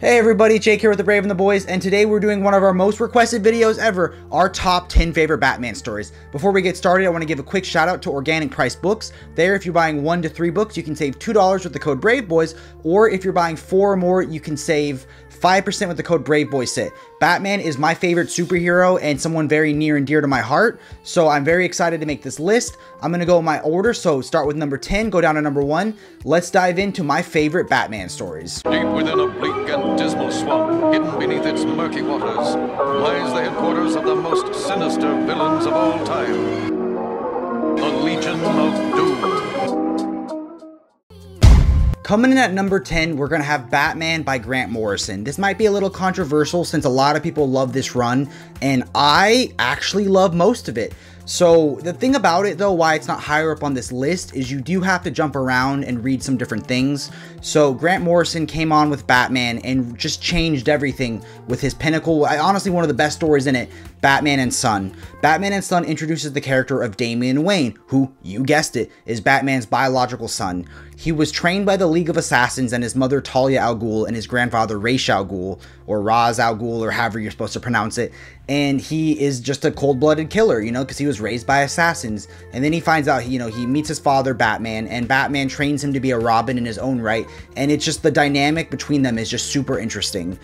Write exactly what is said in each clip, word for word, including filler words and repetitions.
Hey everybody, Jake here with The Brave and the Boys, and today we're doing one of our most requested videos ever, our top ten favorite Batman stories. Before we get started, I want to give a quick shout out to Organic Price Books. There, if you're buying one to three books, you can save two dollars with the code BRAVEBOYS, or if you're buying four or more, you can save five percent with the code BRAVEBOYSIT. Batman is my favorite superhero and someone very near and dear to my heart, so I'm very excited to make this list. I'm going to go in my order, so start with number ten, go down to number one. Let's dive into my favorite Batman stories. Deep within a bleak and dismal swamp, hidden beneath its murky waters, lies the headquarters of the most sinister villains of all time, the Legion of Doom. Coming in at number ten, we're going to have Batman by Grant Morrison. This might be a little controversial since a lot of people love this run, and I actually love most of it. So the thing about it though, why it's not higher up on this list is you do have to jump around and read some different things. So Grant Morrison came on with Batman and just changed everything with his pinnacle. I honestly, one of the best stories in it, Batman and Son. Batman and Son introduces the character of Damian Wayne, who, you guessed it, is Batman's biological son. He was trained by the League of Assassins and his mother Talia al Ghul and his grandfather Ra's al Ghul, or Ra's al Ghul, or however you're supposed to pronounce it. And he is just a cold-blooded killer, you know, because he was raised by assassins. And then he finds out, you know, he meets his father, Batman, and Batman trains him to be a Robin in his own right. And it's just the dynamic between them is just super interesting.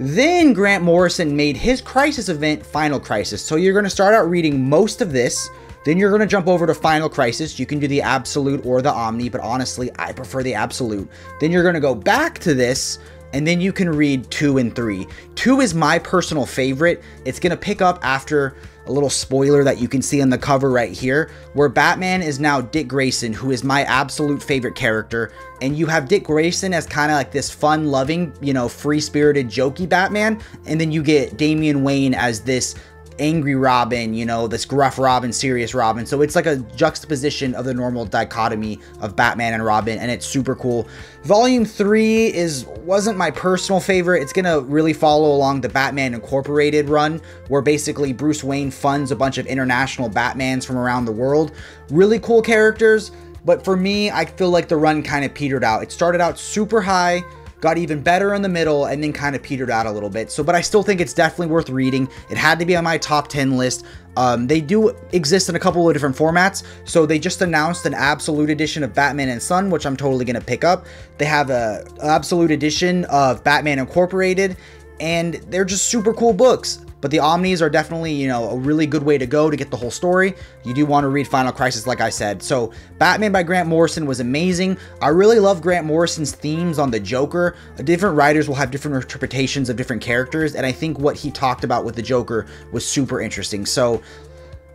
Then Grant Morrison made his Crisis event, Final Crisis. So you're going to start out reading most of this. Then you're going to jump over to Final Crisis. You can do the Absolute or the Omni, but honestly, I prefer the Absolute. Then you're going to go back to this, and then you can read two and three. Two is my personal favorite. It's going to pick up after a little spoiler that you can see on the cover right here, where Batman is now Dick Grayson, who is my absolute favorite character. And you have Dick Grayson as kind of like this fun, loving, you know, free-spirited, jokey Batman. And then you get Damian Wayne as this angry Robin, you know, this gruff Robin, serious Robin. So it's like a juxtaposition of the normal dichotomy of Batman and Robin, and it's super cool. Volume three is wasn't my personal favorite. It's gonna really follow along the Batman Incorporated run, where basically Bruce Wayne funds a bunch of international Batmans from around the world. Really cool characters, but for me, I feel like the run kind of petered out. It started out super high, got even better in the middle, and then kind of petered out a little bit. So, but I still think it's definitely worth reading. It had to be on my top ten list. Um, they do exist in a couple of different formats. So they just announced an Absolute edition of Batman and Son, which I'm totally going to pick up. They have a Absolute edition of Batman Incorporated, and they're just super cool books. But the Omnis are definitely, you know, a really good way to go to get the whole story. You do want to read Final Crisis, like I said. So Batman by Grant Morrison was amazing. I really love Grant Morrison's themes on the Joker. Different writers will have different interpretations of different characters, and I think what he talked about with the Joker was super interesting. So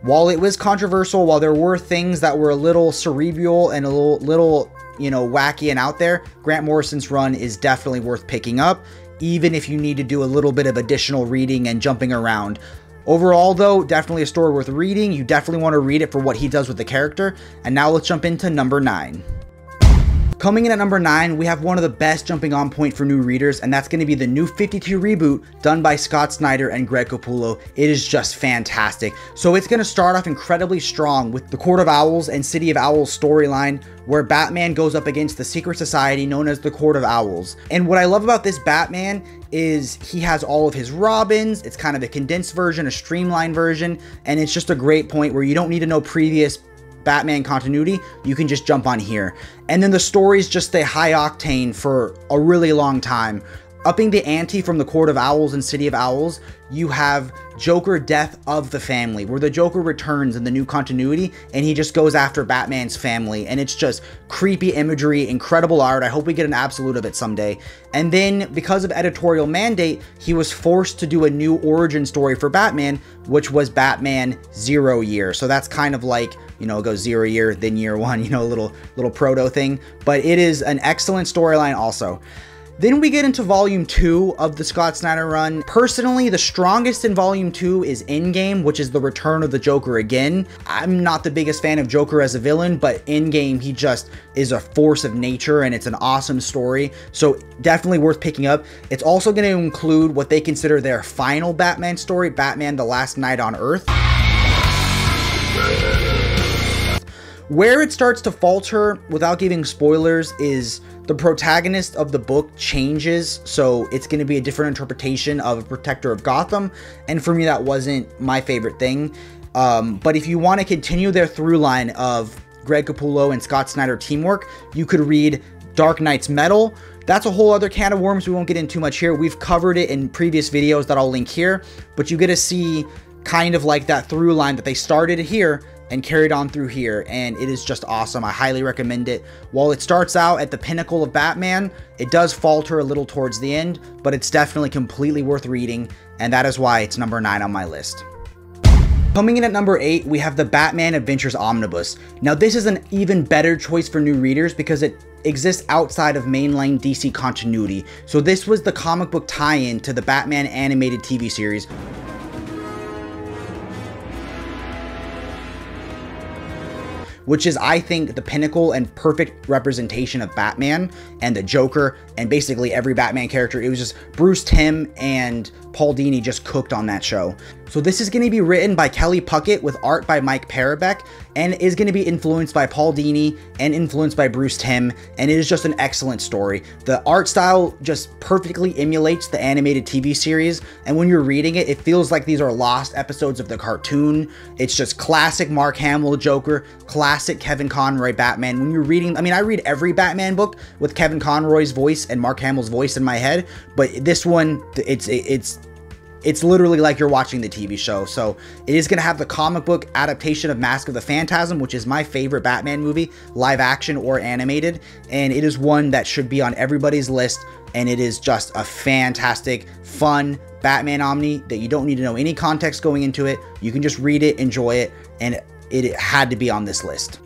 while it was controversial, while there were things that were a little cerebral and a little, little you know, wacky and out there, Grant Morrison's run is definitely worth picking up, even if you need to do a little bit of additional reading and jumping around. Overall though, definitely a story worth reading. You definitely want to read it for what he does with the character. And now let's jump into number nine. Coming in at number nine, we have one of the best jumping on point for new readers, and that's going to be the New fifty-two reboot done by Scott Snyder and Greg Capullo. It is just fantastic. So it's going to start off incredibly strong with the Court of Owls and City of Owls storyline, where Batman goes up against the secret society known as the Court of Owls. And what I love about this Batman is he has all of his Robins. It's kind of a condensed version, a streamlined version, and it's just a great point where you don't need to know previous Batman continuity, you can just jump on here. And then the stories just stay high octane for a really long time. Upping the ante from the Court of Owls and City of Owls, you have Joker Death of the Family, where the Joker returns in the new continuity and he just goes after Batman's family. And it's just creepy imagery, incredible art. I hope we get an Absolute of it someday. And then because of editorial mandate, he was forced to do a new origin story for Batman, which was Batman Zero Year. So that's kind of like, you know, it goes zero year, then year one, you know, a little, little proto thing. But it is an excellent storyline also. Then we get into volume two of the Scott Snyder run. Personally, the strongest in volume two is Endgame, which is the return of the Joker again. I'm not the biggest fan of Joker as a villain, but Endgame, he just is a force of nature and it's an awesome story. So definitely worth picking up. It's also going to include what they consider their final Batman story, Batman the Last Knight on Earth, Where it starts to falter, without giving spoilers, is the protagonist of the book changes, so it's going to be a different interpretation of a protector of Gotham, and for me that wasn't my favorite thing. Um, but if you want to continue their through line of Greg Capullo and Scott Snyder teamwork, you could read Dark Nights Metal. That's a whole other can of worms we won't get into too much here. We've covered it in previous videos that I'll link here, but you get to see kind of like that through line that they started here and carried on through here, and it is just awesome. I highly recommend it. While it starts out at the pinnacle of Batman, it does falter a little towards the end, but it's definitely completely worth reading, and that is why it's number nine on my list. Coming in at number eight, we have the Batman Adventures Omnibus. Now this is an even better choice for new readers because it exists outside of mainline D C continuity. So this was the comic book tie-in to the Batman animated T V series. Which is, I think, the pinnacle and perfect representation of Batman and the Joker and basically every Batman character. It was just Bruce Timm and Paul Dini just cooked on that show. So this is going to be written by Kelly Puckett with art by Mike Parabek, and is going to be influenced by Paul Dini and influenced by Bruce Timm, and it is just an excellent story. The art style just perfectly emulates the animated T V series, and when you're reading it, it feels like these are lost episodes of the cartoon. It's just classic Mark Hamill Joker, classic Kevin Conroy Batman. When you're reading, I mean, I read every Batman book with Kevin Conroy's voice and Mark Hamill's voice in my head, but this one, it's it's It's literally like you're watching the T V show. So it is going to have the comic book adaptation of Mask of the Phantasm, which is my favorite Batman movie, live action or animated. And it is one that should be on everybody's list. And it is just a fantastic, fun Batman Omni that you don't need to know any context going into it. You can just read it, enjoy it. And it had to be on this list.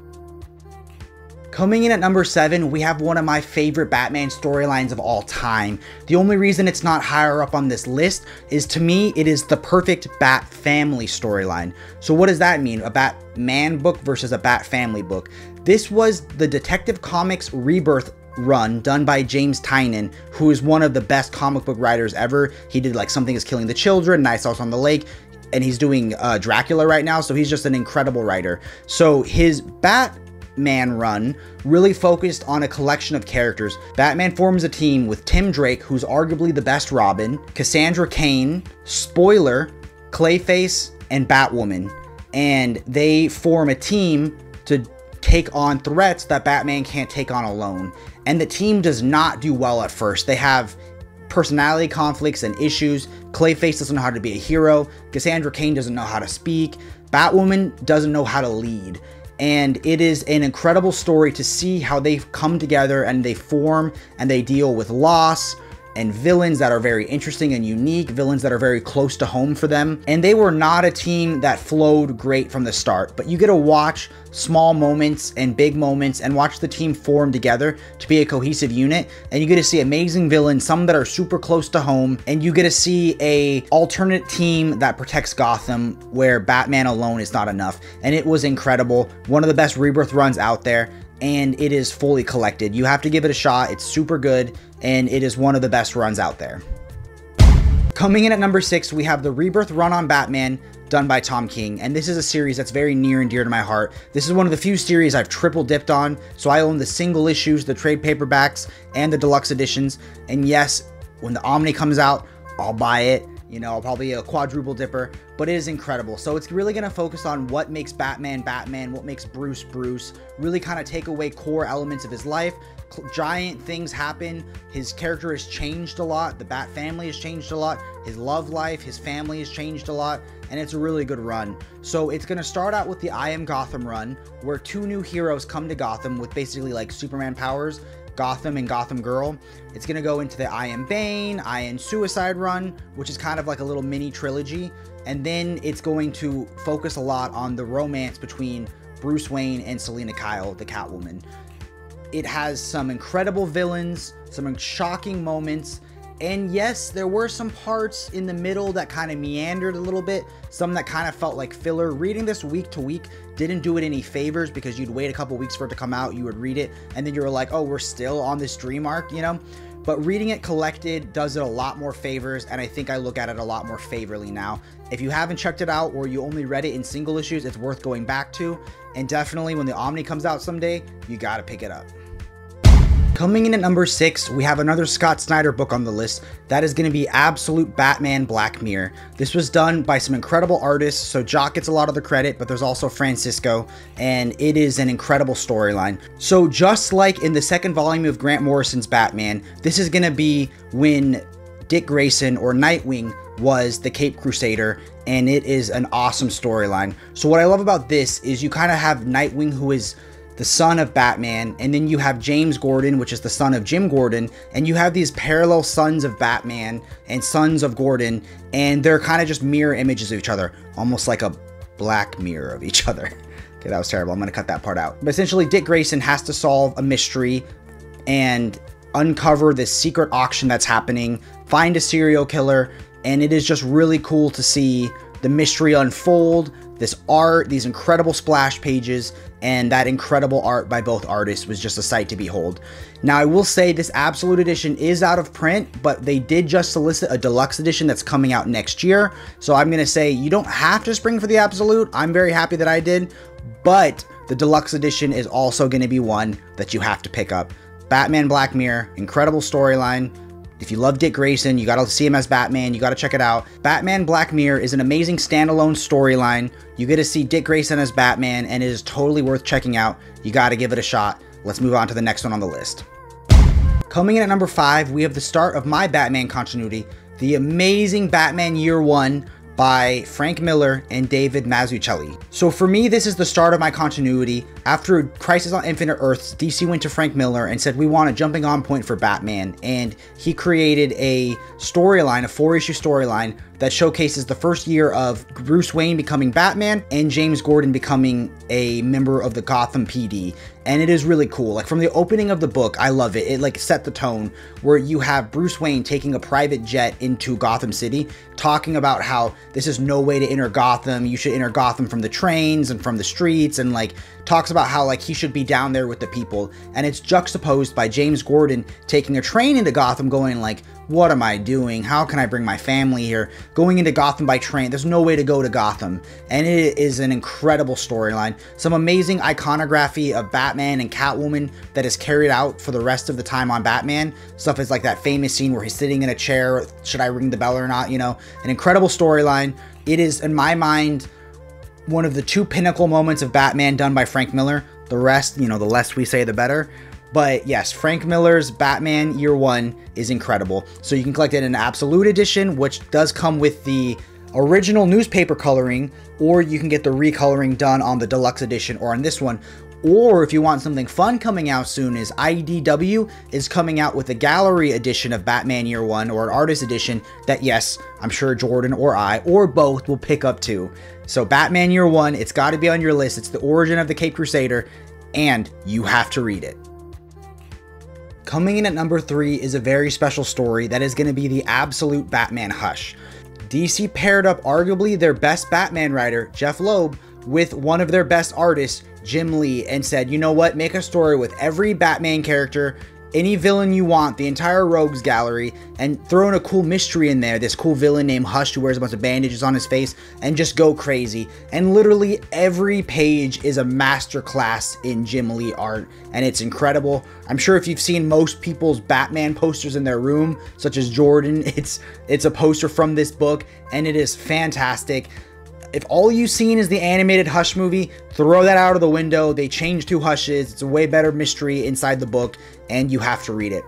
Coming in at number seven, we have one of my favorite Batman storylines of all time. The only reason it's not higher up on this list is, to me, it is the perfect Bat family storyline. So what does that mean? A Batman book versus a Bat family book. This was the Detective Comics Rebirth run done by James Tynion, who is one of the best comic book writers ever. He did like Something is Killing the Children, Nice House on the Lake, and he's doing uh, Dracula right now. So he's just an incredible writer. So his Bat Man run really focused on a collection of characters. Batman forms a team with Tim Drake, who's arguably the best Robin, Cassandra Cain, Spoiler, Clayface, and Batwoman. And they form a team to take on threats that Batman can't take on alone. And the team does not do well at first. They have personality conflicts and issues. Clayface doesn't know how to be a hero. Cassandra Cain doesn't know how to speak. Batwoman doesn't know how to lead. And it is an incredible story to see how they've come together and they form and they deal with loss and villains that are very interesting and unique, villains that are very close to home for them. And they were not a team that flowed great from the start, but you get to watch small moments and big moments and watch the team form together to be a cohesive unit. And you get to see amazing villains, some that are super close to home, and you get to see a alternate team that protects Gotham where Batman alone is not enough. And it was incredible. One of the best Rebirth runs out there. And it is fully collected. You have to give it a shot. It's super good, and it is one of the best runs out there. Coming in at number six, we have the Rebirth run on Batman done by Tom King, and this is a series that's very near and dear to my heart. This is one of the few series I've triple dipped on, so I own the single issues, the trade paperbacks, and the deluxe editions, and yes, when the Omni comes out, I'll buy it. You know, probably a quadruple dipper, but it is incredible. So it's really going to focus on what makes Batman Batman, what makes Bruce Bruce, really kind of take away core elements of his life. Giant things happen. His character has changed a lot. The Bat family has changed a lot. His love life, his family has changed a lot, and it's a really good run. So it's going to start out with the I Am Gotham run, where two new heroes come to Gotham with basically like Superman powers, Gotham and Gotham Girl. It's going to go into the I Am Bane, I Am Suicide run, which is kind of like a little mini trilogy. And then it's going to focus a lot on the romance between Bruce Wayne and Selina Kyle, the Catwoman. It has some incredible villains, some shocking moments. And yes, there were some parts in the middle that kind of meandered a little bit, some that kind of felt like filler. Reading this week to week didn't do it any favors because you'd wait a couple weeks for it to come out, you would read it, and then you were like, oh, we're still on this dream arc, you know? but reading it collected does it a lot more favors, and I think I look at it a lot more favorably now. If you haven't checked it out or you only read it in single issues, it's worth going back to, and definitely when the Omni comes out someday, you gotta pick it up. Coming in at number six, we have another Scott Snyder book on the list. That is going to be Absolute Batman Black Mirror. This was done by some incredible artists, so Jock gets a lot of the credit, but there's also Francisco, and it is an incredible storyline. So just like in the second volume of Grant Morrison's Batman, this is going to be when Dick Grayson, or Nightwing, was the Caped Crusader, and it is an awesome storyline. So what I love about this is you kind of have Nightwing, who is the son of Batman, and then you have James Gordon, which is the son of Jim Gordon, and you have these parallel sons of Batman and sons of Gordon, and they're kind of just mirror images of each other, almost like a black mirror of each other. Okay, that was terrible. I'm gonna cut that part out. But essentially, Dick Grayson has to solve a mystery and uncover this secret auction that's happening, find a serial killer, and it is just really cool to see the mystery unfold, this art, these incredible splash pages, and that incredible art by both artists was just a sight to behold. Now, I will say this Absolute Edition is out of print, but they did just solicit a deluxe edition that's coming out next year. So I'm going to say you don't have to spring for the Absolute. I'm very happy that I did, but the deluxe edition is also going to be one that you have to pick up. Batman Black Mirror, incredible storyline. If you love Dick Grayson, you gotta see him as Batman, you gotta check it out. Batman Black Mirror is an amazing standalone storyline. You get to see Dick Grayson as Batman, and it is totally worth checking out. You gotta give it a shot. Let's move on to the next one on the list. Coming in at number five, we have the start of my Batman continuity, the amazing Batman Year One by Frank Miller and David Mazzucchelli. So for me, this is the start of my continuity. After Crisis on Infinite Earths, D C went to Frank Miller and said, we want a jumping on point for Batman. And he created a storyline, a four issue storyline that showcases the first year of Bruce Wayne becoming Batman and James Gordon becoming a member of the Gotham P D. And it is really cool. Like from the opening of the book, I love it. It like set the tone where you have Bruce Wayne taking a private jet into Gotham City, talking about how this is no way to enter Gotham. You should enter Gotham from the trains and from the streets, and like talks about how like he should be down there with the people. And it's juxtaposed by James Gordon taking a train into Gotham going like, what am I doing? How can I bring my family here? Going into Gotham by train. There's no way to go to Gotham. And it is an incredible storyline. Some amazing iconography of Batman and Catwoman that is carried out for the rest of the time on Batman. Stuff is like that famous scene where he's sitting in a chair. Should I ring the bell or not? You know, an incredible storyline. It is, in my mind, one of the two pinnacle moments of Batman done by Frank Miller. The rest, you know, the less we say, the better. But yes, Frank Miller's Batman Year One is incredible. So you can collect it in an Absolute Edition, which does come with the original newspaper coloring, or you can get the recoloring done on the deluxe edition or on this one. Or if you want something fun coming out soon, is I D W is coming out with a gallery edition of Batman Year One, or an artist edition that, yes, I'm sure Jordan or I or both will pick up too. So Batman Year One, it's got to be on your list. It's the origin of the Caped Crusader, and you have to read it. Coming in at number three is a very special story that is going to be the Absolute Batman Hush. D C paired up arguably their best Batman writer, Jeff Loeb, with one of their best artists, Jim Lee, and said, you know what, make a story with every Batman character, any villain you want, the entire rogues gallery, and throw in a cool mystery in there, this cool villain named Hush who wears a bunch of bandages on his face, and just go crazy. And literally every page is a masterclass in Jim Lee art, and it's incredible. I'm sure if you've seen most people's Batman posters in their room, such as Jordan, it's it's a poster from this book, and it is fantastic. If all you've seen is the animated Hush movie, throw that out of the window. They changed who Hush is. It's a way better mystery inside the book, and you have to read it.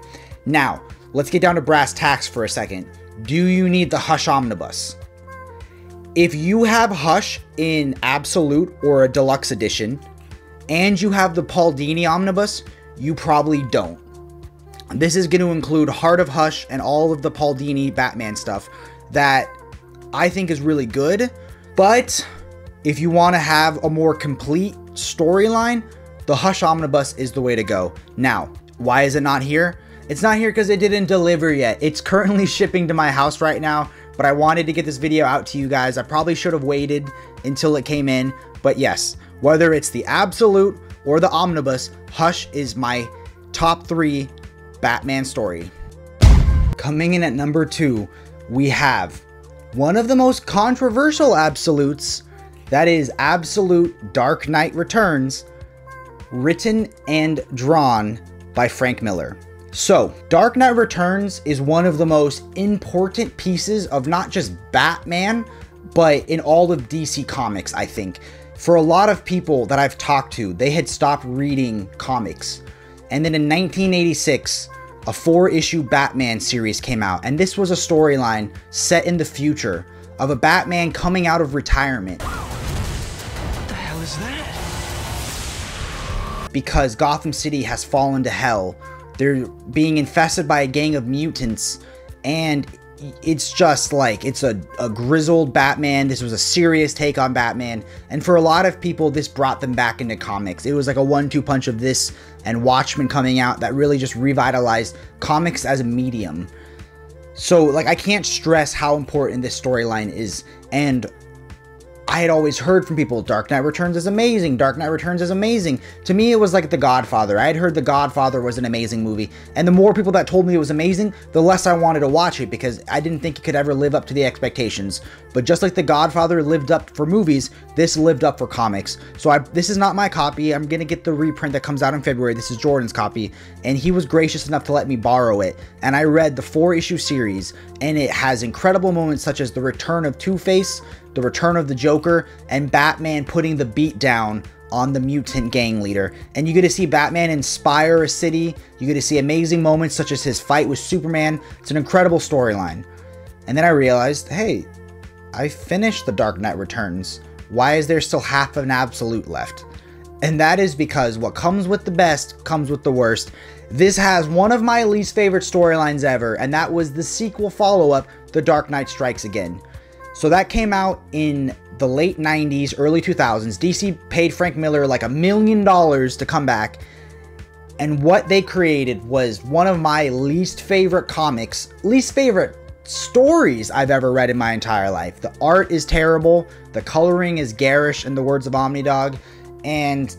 Now, let's get down to brass tacks for a second. Do you need the Hush Omnibus? If you have Hush in Absolute or a Deluxe Edition, and you have the Paul Dini Omnibus, you probably don't. This is going to include Heart of Hush and all of the Paul Dini Batman stuff that I think is really good. But if you want to have a more complete storyline, the Hush Omnibus is the way to go. Now, why is it not here? It's not here because it didn't deliver yet. It's currently shipping to my house right now, but I wanted to get this video out to you guys. I probably should have waited until it came in. But yes, whether it's the Absolute or the Omnibus, Hush is my top three Batman story. Coming in at number two, we have one of the most controversial absolutes, that is Absolute Dark Knight Returns, written and drawn by Frank Miller. So, Dark Knight Returns is one of the most important pieces of not just Batman, but in all of D C Comics, I think. For a lot of people that I've talked to, they had stopped reading comics. And then in nineteen eighty-six, a four-issue Batman series came out, and this was a storyline set in the future of a Batman coming out of retirement. What the hell is that? Because Gotham City has fallen to hell. They're being infested by a gang of mutants, and it's just like, it's a, a grizzled Batman. This was a serious take on Batman, and for a lot of people, this brought them back into comics. It was like a one two punch of this and Watchmen coming out that really just revitalized comics as a medium. So, like, I can't stress how important this storyline is, and I had always heard from people, Dark Knight Returns is amazing, Dark Knight Returns is amazing. To me, it was like The Godfather. I had heard The Godfather was an amazing movie, and the more people that told me it was amazing, the less I wanted to watch it, because I didn't think it could ever live up to the expectations. But just like The Godfather lived up for movies, this lived up for comics. So I, this is not my copy. I'm gonna get the reprint that comes out in February. This is Jordan's copy, and he was gracious enough to let me borrow it. And I read the four-issue series, and it has incredible moments such as the return of Two-Face, the return of the Joker, and Batman putting the beat down on the mutant gang leader. And you get to see Batman inspire a city. You get to see amazing moments such as his fight with Superman. It's an incredible storyline. And then I realized, hey, I finished The Dark Knight Returns. Why is there still half of an absolute left? And that is because what comes with the best comes with the worst. This has one of my least favorite storylines ever, and that was the sequel follow-up, The Dark Knight Strikes Again. So that came out in the late nineties, early two thousands. D C paid Frank Miller like a million dollars to come back. And what they created was one of my least favorite comics, least favorite stories I've ever read in my entire life. The art is terrible. The coloring is garish, in the words of Omnidog. And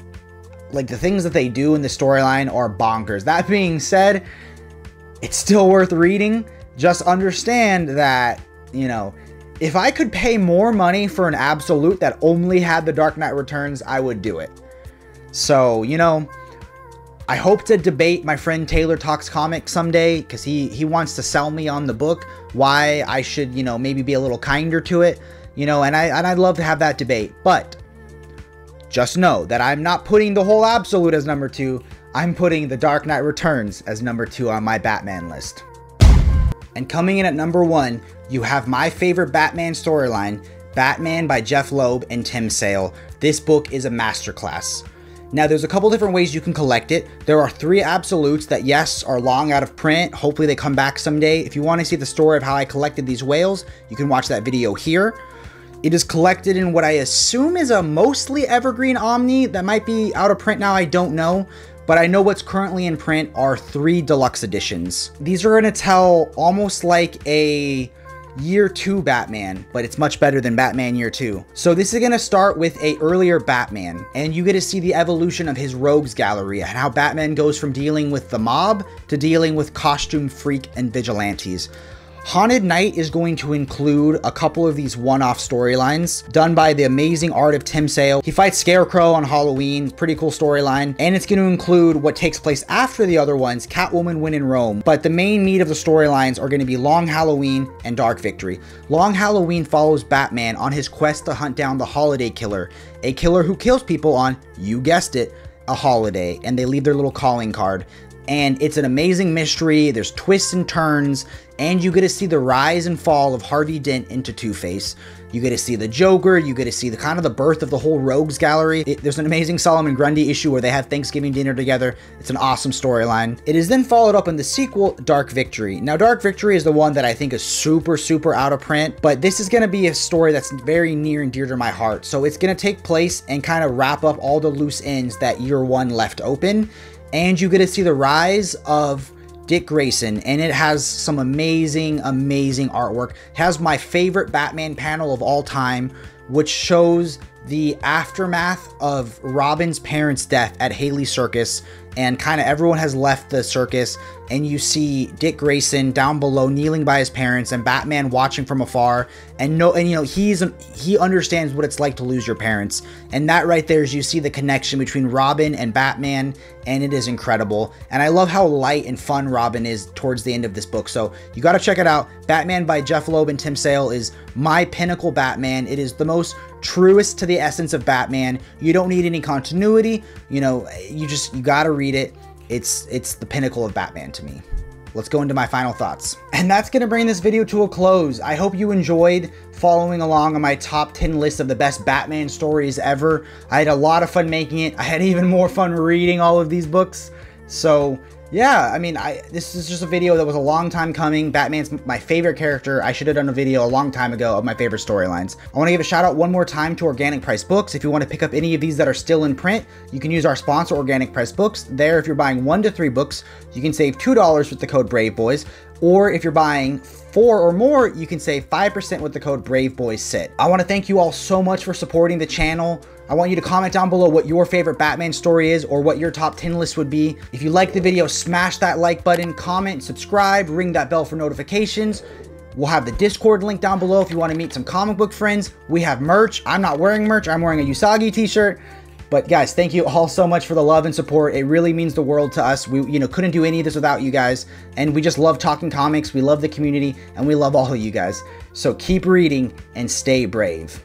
like the things that they do in the storyline are bonkers. That being said, it's still worth reading. Just understand that, you know, if I could pay more money for an absolute that only had The Dark Knight Returns, I would do it. So, you know, I hope to debate my friend Taylor Talks Comics someday, because he, he wants to sell me on the book, why I should, you know, maybe be a little kinder to it, you know, and, I, and I'd love to have that debate. But just know that I'm not putting the whole absolute as number two. I'm putting The Dark Knight Returns as number two on my Batman list. And coming in at number one, you have my favorite Batman storyline, Batman by Jeff Loeb and Tim Sale. This book is a masterclass. Now, there's a couple different ways you can collect it. There are three absolutes that, yes, are long out of print. Hopefully they come back someday. If you want to see the story of how I collected these whales, you can watch that video here. It is collected in what I assume is a mostly evergreen omni that might be out of print now, I don't know. But I know what's currently in print are three deluxe editions. These are gonna tell almost like a year two Batman, but it's much better than Batman Year Two. So this is gonna start with a earlier Batman, and you get to see the evolution of his rogues gallery and how Batman goes from dealing with the mob to dealing with costume freak and vigilantes. Haunted Night is going to include a couple of these one-off storylines done by the amazing art of Tim Sale. He fights Scarecrow on Halloween, pretty cool storyline, and it's going to include what takes place after the other ones, Catwoman, Win in Rome. But the main meat of the storylines are going to be Long Halloween and Dark Victory. Long Halloween follows Batman on his quest to hunt down the Holiday Killer, a killer who kills people on, you guessed it, a holiday, and they leave their little calling card. And it's an amazing mystery. There's twists and turns, and you get to see the rise and fall of Harvey Dent into Two-Face. You get to see the Joker. You get to see the kind of the birth of the whole rogues gallery. It, there's an amazing Solomon Grundy issue where they have Thanksgiving dinner together. It's an awesome storyline. It is then followed up in the sequel, Dark Victory. Now, Dark Victory is the one that I think is super, super out of print, but this is going to be a story that's very near and dear to my heart. So it's going to take place and kind of wrap up all the loose ends that Year One left open. And you get to see the rise of Dick Grayson, and it has some amazing, amazing artwork. It has my favorite Batman panel of all time, which shows the aftermath of Robin's parents' death at Haley Circus and kind of everyone has left the circus, and you see Dick Grayson down below kneeling by his parents and Batman watching from afar, and no and you know he's he understands what it's like to lose your parents. And that right there is, you see the connection between Robin and Batman, and it is incredible. And I love how light and fun Robin is towards the end of this book, so you got to check it out. Batman by Jeff Loeb and Tim Sale is my pinnacle Batman. It is the most truest to the essence of Batman. You don't need any continuity, you know, you just you got to read it. It's it's the pinnacle of Batman to me. Let's go into my final thoughts. And that's gonna bring this video to a close. I hope you enjoyed following along on my top ten list of the best Batman stories ever. I had a lot of fun making it. I had even more fun reading all of these books. So yeah, I mean, I this is just a video that was a long time coming. Batman's my favorite character. I should have done a video a long time ago of my favorite storylines. I wanna give a shout out one more time to Organic Price Books. If you wanna pick up any of these that are still in print, you can use our sponsor, Organic Price Books. There, if you're buying one to three books, you can save two dollars with the code BRAVEBOYS. Or if you're buying four or more, you can save five percent with the code BRAVEBOYSIT. I wanna thank you all so much for supporting the channel. I want you to comment down below what your favorite Batman story is, or what your top ten list would be. If you like the video, smash that like button, comment, subscribe, ring that bell for notifications. We'll have the Discord link down below if you wanna meet some comic book friends. We have merch. I'm not wearing merch, I'm wearing a Usagi t-shirt. But guys, thank you all so much for the love and support. It really means the world to us. We, you know, couldn't do any of this without you guys. And we just love talking comics. We love the community, and we love all of you guys. So keep reading and stay brave.